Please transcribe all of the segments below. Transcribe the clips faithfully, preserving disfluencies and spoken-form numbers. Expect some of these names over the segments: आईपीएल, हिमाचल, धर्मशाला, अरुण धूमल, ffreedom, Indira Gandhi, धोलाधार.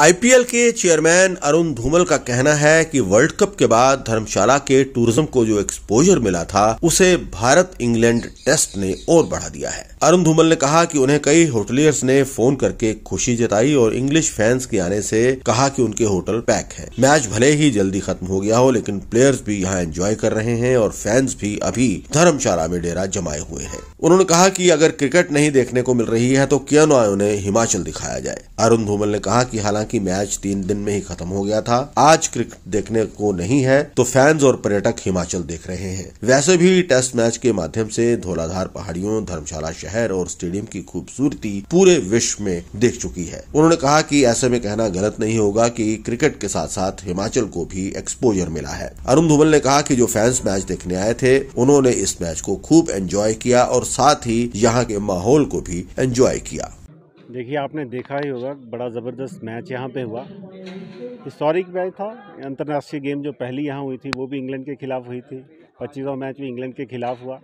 आईपीएल के चेयरमैन अरुण धूमल का कहना है कि वर्ल्ड कप के बाद धर्मशाला के टूरिज्म को जो एक्सपोजर मिला था उसे भारत इंग्लैंड टेस्ट ने और बढ़ा दिया है। अरुण धूमल ने कहा कि उन्हें कई होटलियर्स ने फोन करके खुशी जताई और इंग्लिश फैंस के आने से कहा कि उनके होटल पैक है। मैच भले ही जल्दी खत्म हो गया हो लेकिन प्लेयर्स भी यहाँ एंजॉय कर रहे हैं और फैंस भी अभी धर्मशाला में डेरा जमाए हुए है। उन्होंने कहा कि अगर क्रिकेट नहीं देखने को मिल रही है तो क्यों ना उन्हें हिमाचल दिखाया जाए। अरुण धूमल ने कहा कि हालांकि मैच तीन दिन में ही खत्म हो गया था, आज क्रिकेट देखने को नहीं है तो फैंस और पर्यटक हिमाचल देख रहे हैं। वैसे भी टेस्ट मैच के माध्यम से धोलाधार पहाड़ियों, धर्मशाला शहर और स्टेडियम की खूबसूरती पूरे विश्व में देख चुकी है। उन्होंने कहा कि ऐसे में कहना गलत नहीं होगा कि क्रिकेट के साथ साथ हिमाचल को भी एक्सपोजर मिला है। अरुण धूमल ने कहा कि जो फैंस मैच देखने आए थे उन्होंने इस मैच को खूब एंजॉय किया और साथ ही यहाँ के माहौल को भी एंजॉय किया। देखिए, आपने देखा ही होगा, बड़ा ज़बरदस्त मैच यहाँ पे हुआ। हिस्टोरिक मैच था। अंतर्राष्ट्रीय गेम जो पहली यहाँ हुई थी वो भी इंग्लैंड के खिलाफ हुई थी। पच्चीसवां मैच भी इंग्लैंड के खिलाफ हुआ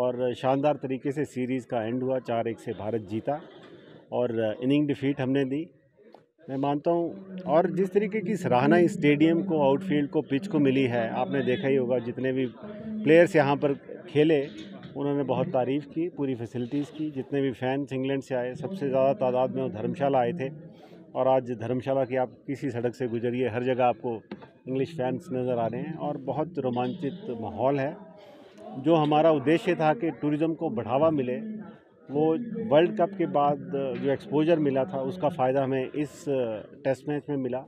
और शानदार तरीके से सीरीज़ का एंड हुआ। चार एक से भारत जीता और इनिंग डिफीट हमने दी। मैं मानता हूँ और जिस तरीके की सराहना इस स्टेडियम को, आउटफील्ड को, पिच को मिली है, आपने देखा ही होगा। जितने भी प्लेयर्स यहाँ पर खेले उन्होंने बहुत तारीफ़ की, पूरी फैसिलिटीज़ की। जितने भी फैंस इंग्लैंड से आए सबसे ज़्यादा तादाद में वो धर्मशाला आए थे और आज धर्मशाला की आप किसी सड़क से गुजरिए, हर जगह आपको इंग्लिश फैंस नज़र आ रहे हैं और बहुत रोमांचित माहौल है। जो हमारा उद्देश्य था कि टूरिज़्म को बढ़ावा मिले, वो वर्ल्ड कप के बाद जो एक्सपोजर मिला था उसका फ़ायदा हमें इस टेस्ट मैच में मिला।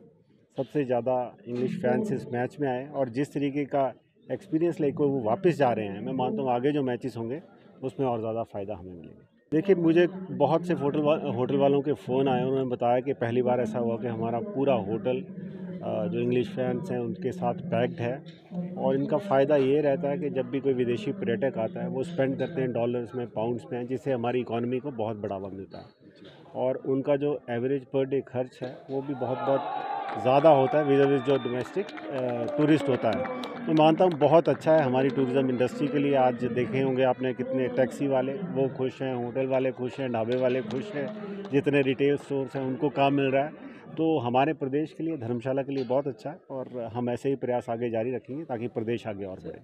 सबसे ज़्यादा इंग्लिश फैंस इस मैच में आए और जिस तरीके का एक्सपीरियंस लेकर वो वापस जा रहे हैं, मैं मानता हूँ आगे जो मैचेस होंगे उसमें और ज़्यादा फ़ायदा हमें मिलेगा। देखिए, मुझे बहुत से होटल वा, होटल वालों के फ़ोन आए। उन्होंने बताया कि पहली बार ऐसा हुआ कि हमारा पूरा होटल जो इंग्लिश फैंस हैं उनके साथ पैक्ड है और इनका फ़ायदा ये रहता है कि जब भी कोई विदेशी पर्यटक आता है वो स्पेंड करते हैं डॉलर्स में, पाउंड्स में, जिससे हमारी इकॉनमी को बहुत बढ़ावा मिलता है और उनका जो एवरेज पर डे खर्च है वो भी बहुत बहुत ज़्यादा होता है विजर्स जो डोमेस्टिक टूरिस्ट होता है। मैं मानता हूँ बहुत अच्छा है हमारी टूरिज़म इंडस्ट्री के लिए। आज देखे होंगे आपने कितने टैक्सी वाले वो खुश हैं, होटल वाले खुश हैं, ढाबे वाले खुश हैं, जितने रिटेल स्टोर्स हैं उनको काम मिल रहा है। तो हमारे प्रदेश के लिए, धर्मशाला के लिए बहुत अच्छा है और हम ऐसे ही प्रयास आगे जारी रखेंगे ताकि प्रदेश आगे और बढ़े।